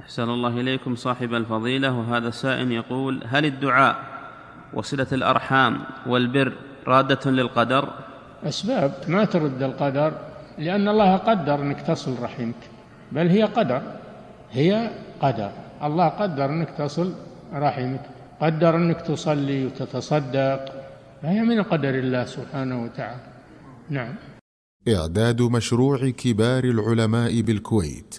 أحسن الله إليكم صاحب الفضيلة. وهذا السائل يقول: هل الدعاء وصلة الأرحام والبر رادة للقدر؟ أسباب ما ترد القدر، لأن الله قدر أنك تصل رحمك، بل هي قدر، هي قدر. الله قدر أنك تصل رحمك، قدر أنك تصلي وتتصدق، فهي من قدر الله سبحانه وتعالى. نعم. إعداد مشروع كبار العلماء بالكويت